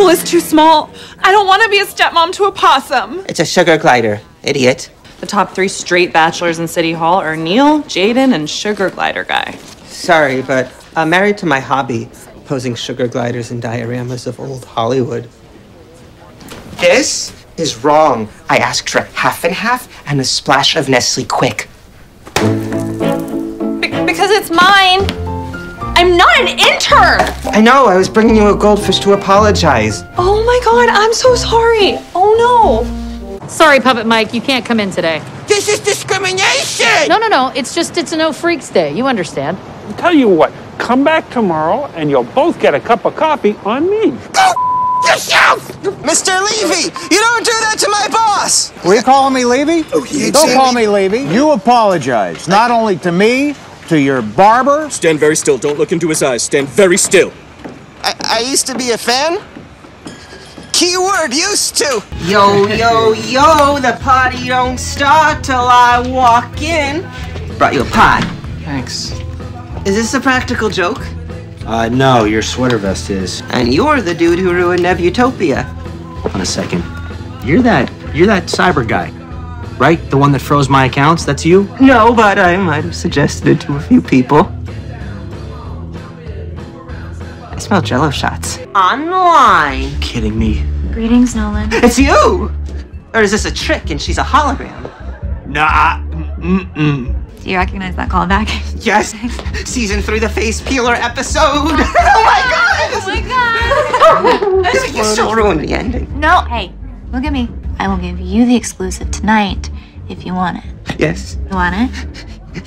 pool is too small. I don't want to be a stepmom to a possum. It's a sugar glider, idiot. The top three straight bachelors in City Hall are Neil, Jaden, and Sugar Glider Guy. Sorry, but I'm married to my hobby, posing sugar gliders and dioramas of old Hollywood. This is wrong. I asked for half and half and a splash of Nestle Quik. Because it's mine. I'm not an intern. I know. I was bringing you a goldfish to apologize. Oh, my God. I'm so sorry. Oh, no. Sorry, Puppet Mike, you can't come in today. This is discrimination! No. It's a no freaks day. You understand. I'll tell you what, come back tomorrow and you'll both get a cup of coffee on me. Go yourself! Mr. Levy, you don't do that to my boss! Will you call me Levy? Oh, yeah, don't call me Levy. You apologize, not only to me, to your barber. Stand very still. Don't look into his eyes. Stand very still. I used to be a fan. Keyword used to. Yo, yo, yo, the party don't start till I walk in. Brought you a pie. Thanks. Is this a practical joke? No, your sweater vest is. And you're the dude who ruined Nebutopia. On a second. You're that cyber guy, right? The one that froze my accounts, that's you? No, but I might have suggested it to a few people. I smell jello shots. Online. You're kidding me. Greetings, Nolan. It's you! Or is this a trick and she's a hologram? Nah. Mm-mm. Do you recognize that callback? Yes. Season 3, the face peeler episode. Oh my god! Oh my god! You still ruined the ending. No. Hey, look at me. I will give you the exclusive tonight if you want it. Yes. You want it?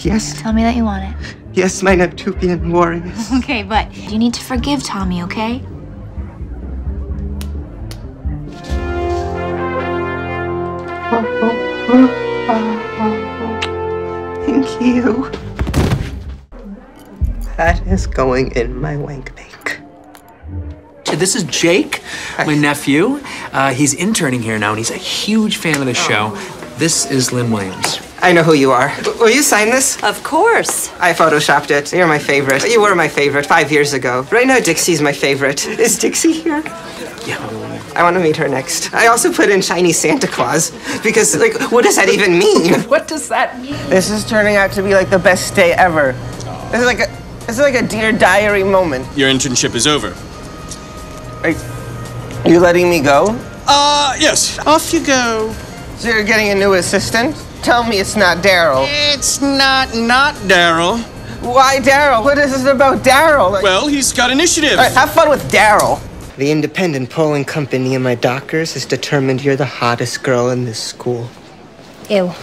Yes. Tell me that you want it. Yes, my Neptupian warriors. Okay, but you need to forgive Tommy, okay? Thank you. That is going in my wank bank. This is Jake, my nephew. He's interning here now, and he's a huge fan of the show. This is Lynn Williams. I know who you are. Will you sign this? Of course. I photoshopped it. You're my favorite. You were my favorite 5 years ago. Right now, Dixie's my favorite. Is Dixie here? Yeah. I want to meet her next. I also put in shiny Santa Claus because, like, what does that even mean? What does that mean? This is turning out to be like the best day ever. Aww. This is like a Dear Diary moment. Your internship is over. Are you letting me go? Yes. Off you go. So you're getting a new assistant? Tell me it's not Daryl. It's not Daryl. Why Daryl? What is it about Daryl? Like, well, he's got initiative. Right, have fun with Daryl. The independent polling company and my doctors has determined you're the hottest girl in this school. Ew.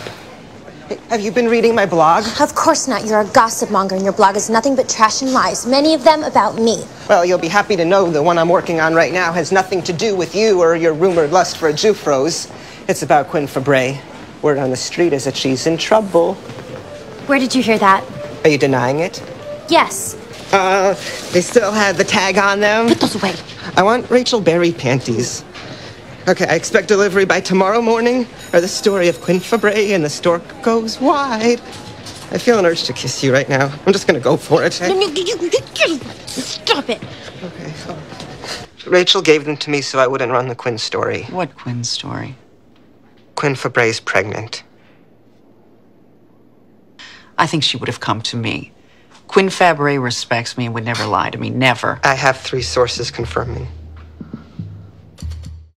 Have you been reading my blog? Of course not. You're a gossip monger, and your blog is nothing but trash and lies, many of them about me. Well, you'll be happy to know the one I'm working on right now has nothing to do with you or your rumored lust for a Jufros. It's about Quinn Fabray. Word on the street is that she's in trouble. Where did you hear that? Are you denying it? Yes. They still had the tag on them. Put those away. I want Rachel Berry panties. Okay, I expect delivery by tomorrow morning, or the story of Quinn Fabray and the stork goes wide. I feel an urge to kiss you right now. I'm just gonna go for it. Stop it. Okay. Oh. Rachel gave them to me so I wouldn't run the Quinn story. What Quinn story? Quinn Fabray's pregnant. I think she would have come to me. Quinn Fabray respects me and would never lie to me, never. I have 3 sources confirming.